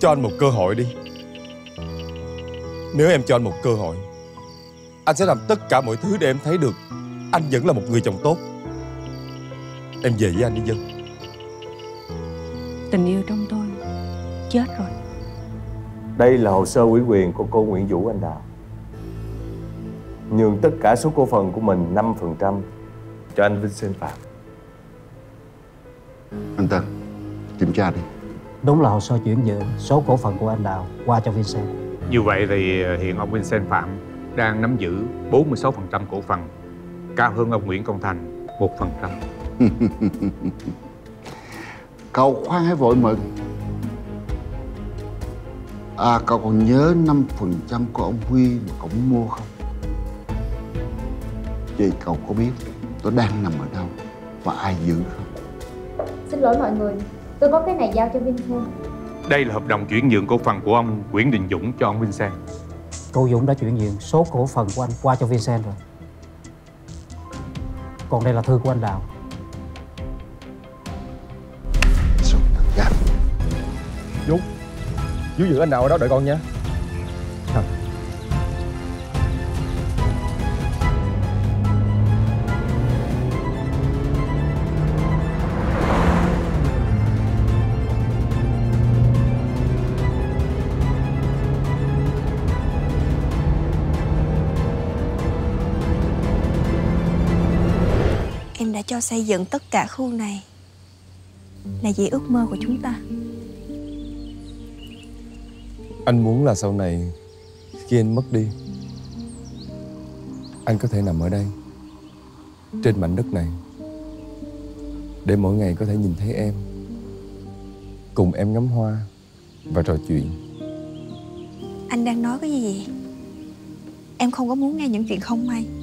Cho anh một cơ hội đi. Nếu em cho anh một cơ hội, anh sẽ làm tất cả mọi thứ để em thấy được anh vẫn là một người chồng tốt. Em về với anh đi Dân. Tình yêu trong tôi chết rồi. Đây là hồ sơ ủy quyền của cô Nguyễn Vũ Anh Đào. Nhường tất cả số cổ phần của mình 5% cho anh Vincent Phạm. Anh Tân, kiểm tra đi. Đúng là hồ sơ chuyển nhượng số cổ phần của anh Đào qua cho Vincent. Như vậy thì hiện ông Vincent Phạm đang nắm giữ 46% cổ phần, cao hơn ông Nguyễn Công Thành 1%. Cậu khoan hãy vội mừng. À, cậu còn nhớ 5% của ông Huy mà cậu muốn mua không? Vậy cậu có biết tôi đang nằm ở đâu và ai giữ không? Xin lỗi mọi người, tôi có cái này giao cho Vinh thôi. Đây là hợp đồng chuyển nhượng cổ phần của ông Nguyễn Đình Dũng cho ông Vincent. Cô Dũng đã chuyển nhượng số cổ phần của anh qua cho Vincent rồi. Còn đây là thư của anh Đào. Dũng, Dũng giữ anh Đào ở đó đợi con nha. Cho xây dựng tất cả khu này là vì ước mơ của chúng ta. Anh muốn là sau này khi anh mất đi, anh có thể nằm ở đây, trên mảnh đất này, để mỗi ngày có thể nhìn thấy em, cùng em ngắm hoa và trò chuyện. Anh đang nói cái gì vậy? Em không có muốn nghe những chuyện không may.